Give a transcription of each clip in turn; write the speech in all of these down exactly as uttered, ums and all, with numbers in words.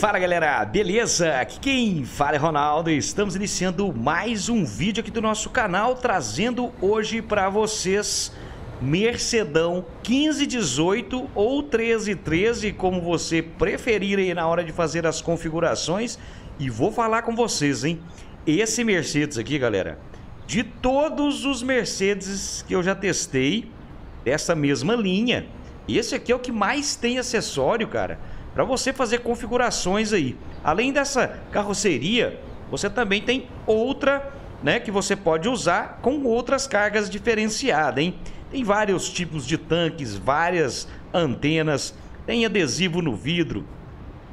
Fala galera, beleza? Aqui quem fala é Ronaldo e estamos iniciando mais um vídeo aqui do nosso canal, trazendo hoje para vocês Mercedão quinze dezoito ou treze treze, como você preferir aí na hora de fazer as configurações. E vou falar com vocês, hein? Esse Mercedes aqui, galera, de todos os Mercedes que eu já testei dessa mesma linha, esse aqui é o que mais tem acessório, cara, para você fazer configurações aí. Além dessa carroceria, você também tem outra, né, que você pode usar com outras cargas diferenciadas, hein? Tem vários tipos de tanques, várias antenas, tem adesivo no vidro.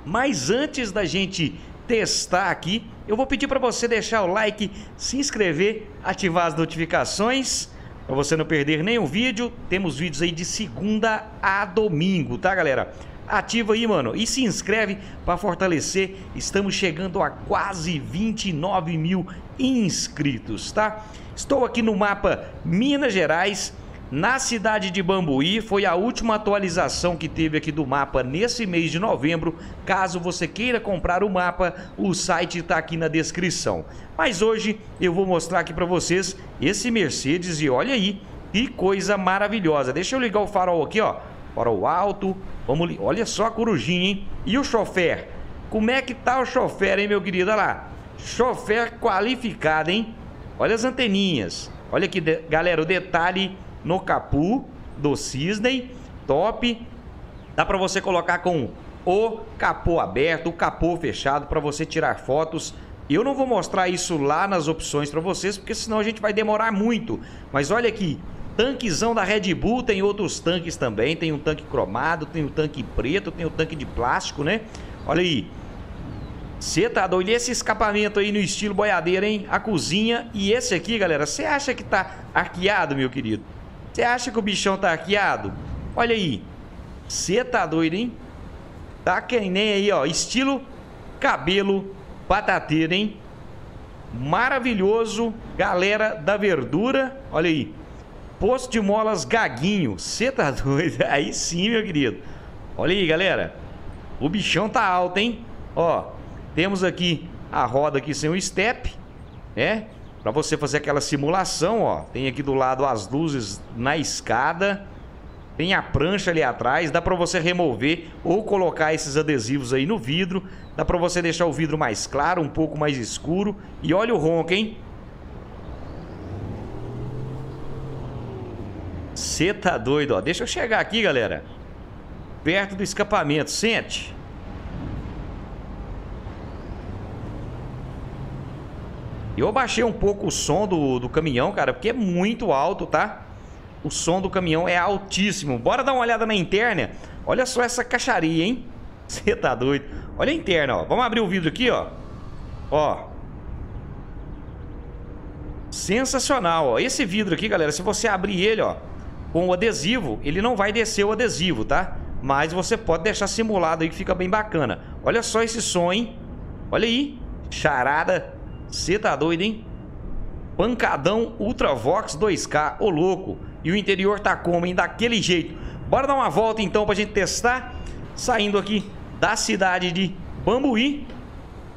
Mas antes da gente testar aqui, eu vou pedir para você deixar o like, se inscrever, ativar as notificações para você não perder nenhum vídeo. Temos vídeos aí de segunda a domingo, tá galera? Ativa aí, mano, e se inscreve para fortalecer. Estamos chegando a quase vinte e nove mil inscritos, tá? Estou aqui no mapa Minas Gerais, na cidade de Bambuí. Foi a última atualização que teve aqui do mapa nesse mês de novembro. Caso você queira comprar o mapa, o site está aqui na descrição. Mas hoje eu vou mostrar aqui para vocês esse Mercedes e olha aí, que coisa maravilhosa. Deixa eu ligar o farol aqui, ó. Farol alto, vamos, olha só a corujinha, hein? E o chofer? Como é que tá o chofer, hein, meu querido? Olha lá, chofer qualificado, hein? Olha as anteninhas. Olha aqui, galera, o detalhe no capu do Cisney, top. Dá para você colocar com o capô aberto, o capô fechado, para você tirar fotos. Eu não vou mostrar isso lá nas opções para vocês, porque senão a gente vai demorar muito. Mas olha aqui, tanquezão da Red Bull, tem outros tanques também, tem um tanque cromado, tem um tanque preto, tem um tanque de plástico, né? Olha aí, você tá doido, esse escapamento aí no estilo boiadeiro, hein? A cozinha. E esse aqui, galera, você acha que tá arqueado, meu querido? Você acha que o bichão tá arqueado? Olha aí, você tá doido, hein? Tá que nem aí, ó, estilo cabelo batateiro, hein? Maravilhoso, galera da verdura, olha aí. Posto de molas Gaguinho, você tá doido? Aí sim, meu querido. Olha aí, galera, o bichão tá alto, hein? Ó, temos aqui a roda aqui sem o step, né? Pra você fazer aquela simulação, ó. Tem aqui do lado as luzes na escada, tem a prancha ali atrás, dá pra você remover ou colocar esses adesivos aí no vidro. Dá pra você deixar o vidro mais claro, um pouco mais escuro. E olha o ronco, hein? Você tá doido, ó. Deixa eu chegar aqui, galera, perto do escapamento. Sente. Eu abaixei um pouco o som do, do caminhão, cara, porque é muito alto, tá? O som do caminhão é altíssimo. Bora dar uma olhada na interna. Olha só essa caixaria, hein? Você tá doido. Olha a interna, ó. Vamos abrir o vidro aqui, ó. Ó, sensacional, ó. Esse vidro aqui, galera, se você abrir ele, ó, com o adesivo, ele não vai descer o adesivo, tá? Mas você pode deixar simulado aí que fica bem bacana. Olha só esse som, hein? Olha aí, charada. Cê tá doido, hein? Pancadão Ultravox dois K, ô louco. E o interior tá como, hein? Daquele jeito. Bora dar uma volta então pra gente testar. Saindo aqui da cidade de Bambuí.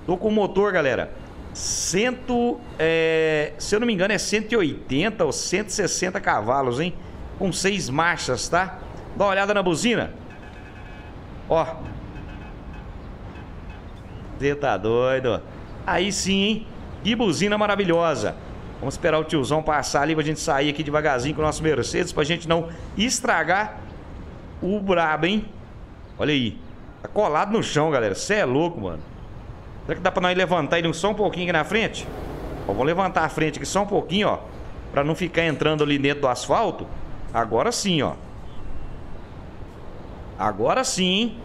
Tô com o motor, galera, Cento, é, se eu não me engano é cento e oitenta ou cento e sessenta cavalos, hein? Com seis marchas, tá? Dá uma olhada na buzina. Ó, você tá doido. Aí sim, hein? Que buzina maravilhosa. Vamos esperar o tiozão passar ali pra gente sair aqui devagarzinho com o nosso Mercedes, pra gente não estragar o brabo, hein? Olha aí, tá colado no chão, galera. Você é louco, mano. Será que dá pra nós levantar ele só um pouquinho aqui na frente? Ó, vamos levantar a frente aqui só um pouquinho, ó, pra não ficar entrando ali dentro do asfalto. Agora sim, ó. Agora sim, hein?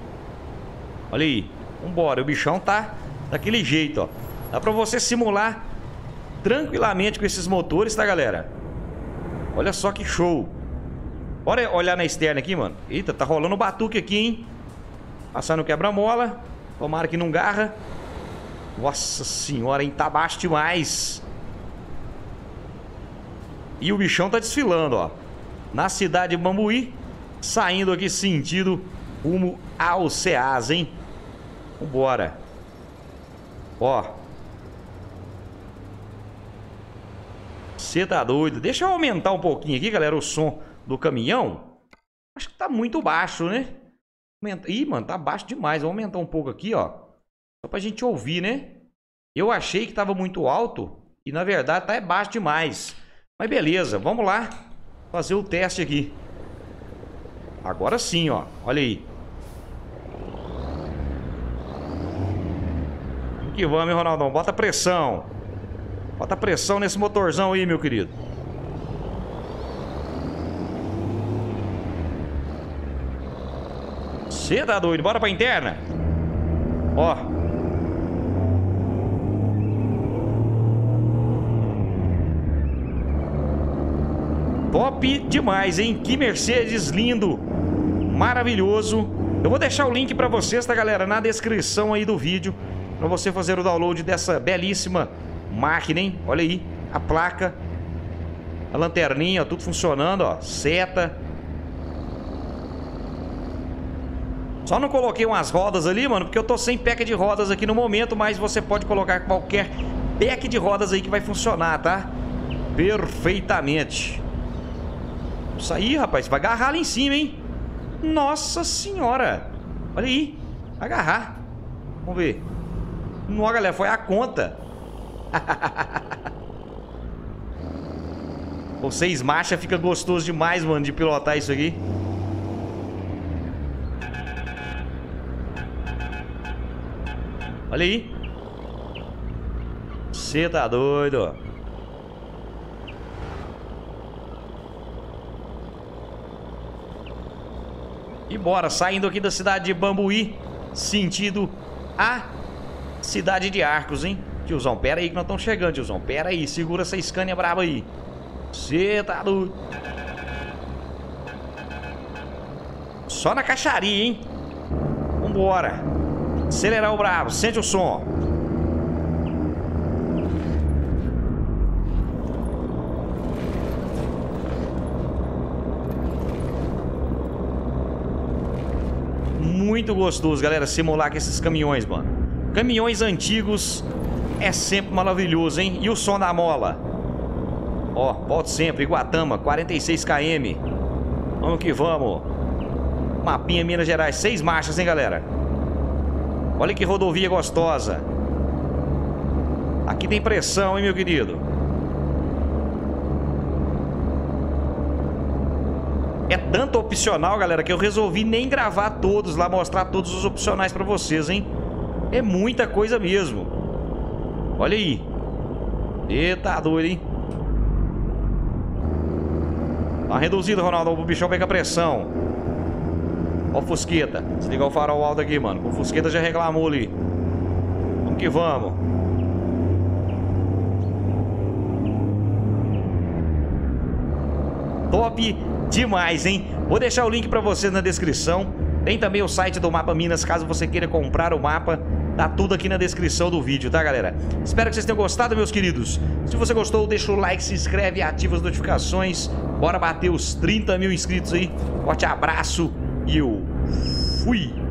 Olha aí, vambora, o bichão tá daquele jeito, ó. Dá pra você simular tranquilamente com esses motores, tá, galera? Olha só que show. Bora olhar na externa aqui, mano. Eita, tá rolando batuque aqui, hein? Passar no quebra-mola. Tomara que não garra. Nossa senhora, hein? Tá baixo demais. E o bichão tá desfilando, ó, na cidade de Bambuí, saindo aqui sentido rumo ao Ceasa, hein? Vambora. Ó. Você tá doido. Deixa eu aumentar um pouquinho aqui, galera, o som do caminhão. Acho que tá muito baixo, né? Aumenta... Ih, mano, tá baixo demais. Vou aumentar um pouco aqui, ó. Só pra gente ouvir, né? Eu achei que tava muito alto e, na verdade, tá baixo demais. Mas beleza, vamos lá fazer o teste aqui. Agora sim, ó. Olha aí. Vamos que vamos, hein, Ronaldão? Bota pressão. Bota pressão nesse motorzão aí, meu querido. Cê tá doido? Bora pra interna. Ó. Top demais, hein? Que Mercedes lindo. Maravilhoso. Eu vou deixar o link pra vocês, tá, galera? Na descrição aí do vídeo. Pra você fazer o download dessa belíssima máquina, hein? Olha aí, a placa, a lanterninha, ó, tudo funcionando, ó, seta. Só não coloquei umas rodas ali, mano, porque eu tô sem pack de rodas aqui no momento, mas você pode colocar qualquer pack de rodas aí que vai funcionar, tá? Perfeitamente. Isso aí, rapaz, vai agarrar lá em cima, hein? Nossa senhora! Olha aí, vai agarrar. Vamos ver. Não, galera, foi a conta. Com seis marchas fica gostoso demais, mano, de pilotar isso aqui. Olha aí. Você tá doido. E bora, saindo aqui da cidade de Bambuí, sentido a cidade de Arcos, hein? Tiozão, pera aí que nós estamos chegando, tiozão. Pera aí, segura essa Scania braba aí. Cê tá doido. Só na caixaria, hein? Vambora. Acelerar o brabo, sente o som. Muito gostoso, galera, simular com esses caminhões, mano. Caminhões antigos é sempre maravilhoso, hein? E o som da mola? Ó, volta sempre. Iguatama, quarenta e seis quilômetros. Vamos que vamos. Mapinha Minas Gerais, seis marchas, hein, galera? Olha que rodovia gostosa. Aqui tem pressão, hein, meu querido? É tanto opcional, galera, que eu resolvi nem gravar todos lá, mostrar todos os opcionais pra vocês, hein? É muita coisa mesmo. Olha aí. Eita, doido, hein? Tá reduzido, Ronaldo. O bichão pega pressão. Ó o Fusqueta. Desligar o farol alto aqui, mano. O Fusqueta já reclamou ali. Vamos que vamos. Top demais, hein? Vou deixar o link pra vocês na descrição. Tem também o site do Mapa Minas, caso você queira comprar o mapa. Tá tudo aqui na descrição do vídeo, tá, galera? Espero que vocês tenham gostado, meus queridos. Se você gostou, deixa o like, se inscreve, ativa as notificações. Bora bater os trinta mil inscritos aí. Forte abraço e eu fui!